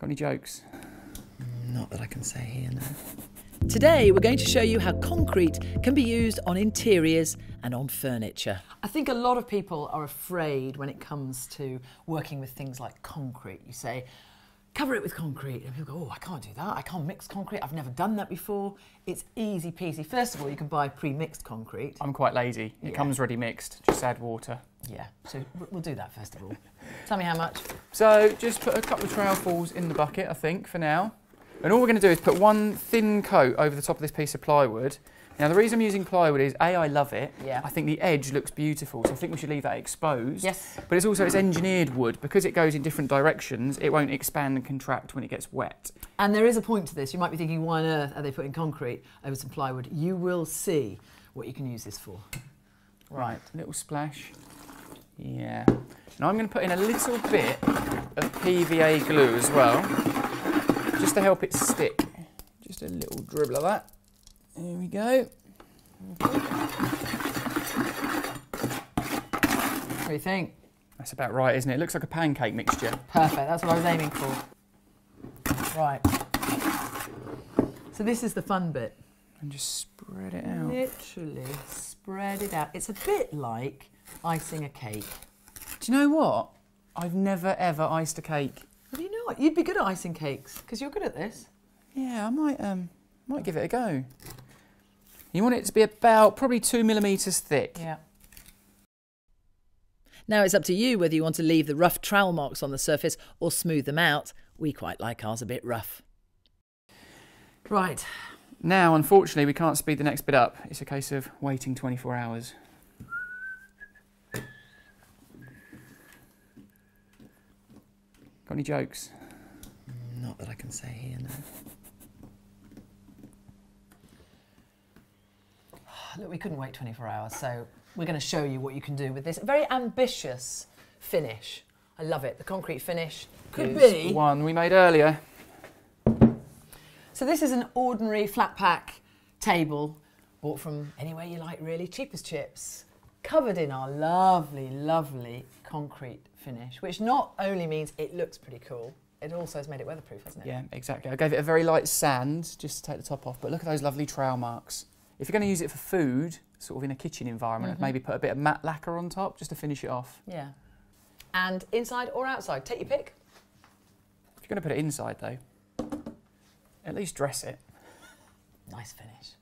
Got any jokes? Not that I can say here now. Today, we're going to show you how concrete can be used on interiors and on furniture. I think a lot of people are afraid when it comes to working with things like concrete. You say, cover it with concrete. And people go, oh, I can't do that. I can't mix concrete. I've never done that before. It's easy peasy. First of all, you can buy pre-mixed concrete. I'm quite lazy. It comes ready mixed. Just add water. Yeah, so we'll do that first of all. Tell me how much. So just put a couple of trowelfuls in the bucket, I think, for now. And all we're going to do is put one thin coat over the top of this piece of plywood. Now, the reason I'm using plywood is, A, I love it. Yeah. I think the edge looks beautiful, so I think we should leave that exposed. Yes. But it's also, it's engineered wood. Because it goes in different directions, it won't expand and contract when it gets wet. And there is a point to this. You might be thinking, why on earth are they putting concrete over some plywood? You will see what you can use this for. Right, a little splash. Yeah. Now, I'm going to put in a little bit of PVA glue as well, just to help it stick. Just a little dribble of that. There we go. What do you think? That's about right, isn't it? It looks like a pancake mixture. Perfect, that's what I was aiming for. Right. So this is the fun bit. And just spread it out. Literally spread it out. It's a bit like icing a cake. Do you know what? I've never ever iced a cake. Well, you know what? You'd be good at icing cakes, because you're good at this. Yeah, I might give it a go. You want it to be about probably 2 millimetres thick. Yeah. Now it's up to you whether you want to leave the rough trowel marks on the surface or smooth them out. We quite like ours a bit rough. Right. Now, unfortunately, we can't speed the next bit up. It's a case of waiting 24 hours. Got any jokes? Not that I can say here now. Look, we couldn't wait 24 hours, so we're going to show you what you can do with this. A very ambitious finish. I love it. The concrete finish could be one we made earlier. So this is an ordinary flat pack table, bought from anywhere you like, really, cheap as chips, covered in our lovely, lovely concrete finish, which not only means it looks pretty cool, it also has made it weatherproof, hasn't it? Yeah, exactly. I gave it a very light sand just to take the top off, but look at those lovely trowel marks. If you're going to use it for food, sort of in a kitchen environment, I'd maybe put a bit of matte lacquer on top just to finish it off. Yeah. And inside or outside, take your pick. If you're going to put it inside, though, at least dress it. Nice finish.